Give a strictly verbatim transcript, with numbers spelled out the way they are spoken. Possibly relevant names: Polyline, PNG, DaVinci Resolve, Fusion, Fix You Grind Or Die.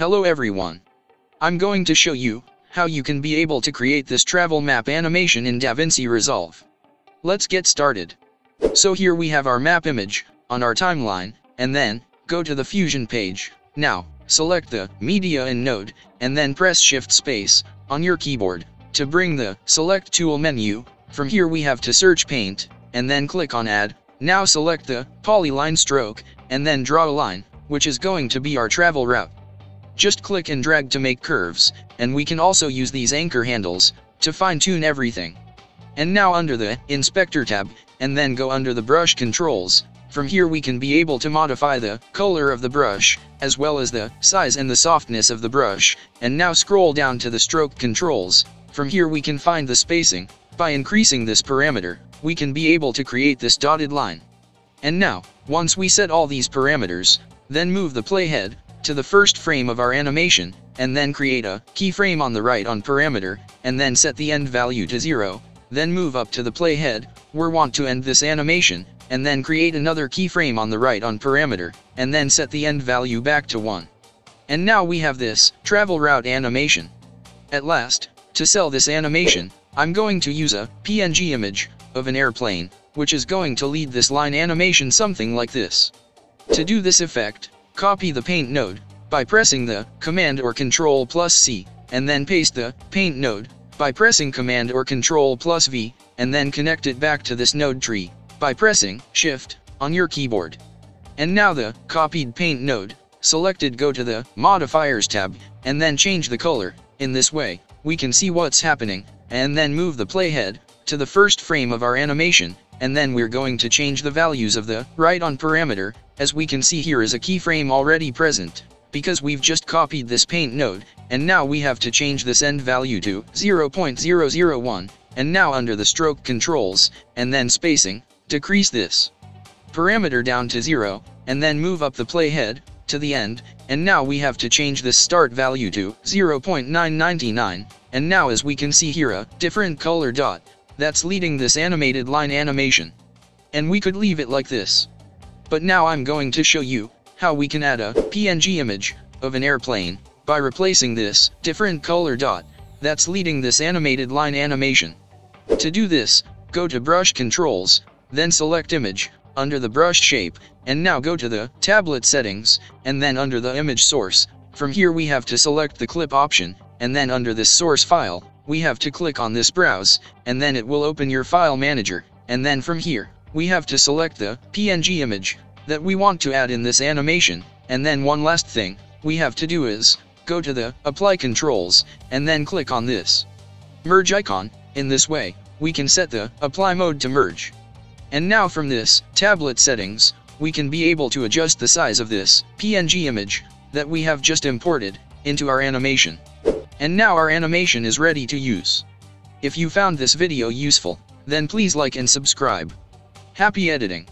Hello everyone. I'm going to show you how you can be able to create this travel map animation in DaVinci Resolve. Let's get started. So here we have our map image on our timeline, and then go to the Fusion page. Now, select the Media and node, and then press Shift Space on your keyboard to bring the Select Tool menu. From here we have to search Paint, and then click on Add. Now select the Polyline stroke, and then draw a line, which is going to be our travel route. Just click and drag to make curves, and we can also use these anchor handles to fine-tune everything. And now under the Inspector tab, and then go under the Brush Controls. From here we can be able to modify the color of the brush, as well as the size and the softness of the brush. And now scroll down to the Stroke Controls. From here we can find the spacing. By increasing this parameter, we can be able to create this dotted line. And now, once we set all these parameters, then move the playhead to the first frame of our animation, and then create a keyframe on the right on parameter, and then set the end value to zero, then move up to the playhead, where we want to end this animation, and then create another keyframe on the right on parameter, and then set the end value back to one. And now we have this travel route animation. At last, to sell this animation, I'm going to use a P N G image of an airplane, which is going to lead this line animation something like this. To do this effect, copy the Paint node by pressing the Command or Control plus C, and then paste the Paint node by pressing Command or Control plus V, and then connect it back to this node tree by pressing Shift on your keyboard. And now the copied Paint node selected, go to the Modifiers tab, and then change the color. In this way, we can see what's happening, and then move the playhead to the first frame of our animation, and then we're going to change the values of the right on parameter. As we can see, here is a keyframe already present, because we've just copied this Paint node, and now we have to change this end value to zero point zero zero one, and now under the Stroke Controls, and then Spacing, decrease this parameter down to zero, and then move up the playhead to the end, and now we have to change this start value to zero point nine nine nine, and now as we can see here a different color dot, that's leading this animated line animation. And we could leave it like this. But now I'm going to show you how we can add a P N G image of an airplane by replacing this different color dot that's leading this animated line animation. To do this, go to Brush Controls, then select Image under the Brush Shape, and now go to the Tablet Settings, and then under the Image Source. From here we have to select the Clip option, and then under this source file, we have to click on this Browse, and then it will open your file manager, and then from here, we have to select the P N G image that we want to add in this animation, and then one last thing we have to do is go to the Apply Controls, and then click on this merge icon. In this way, we can set the apply mode to merge. And now from this Tablet Settings, we can be able to adjust the size of this P N G image that we have just imported into our animation. And now our animation is ready to use. If you found this video useful, then please like and subscribe. Happy editing!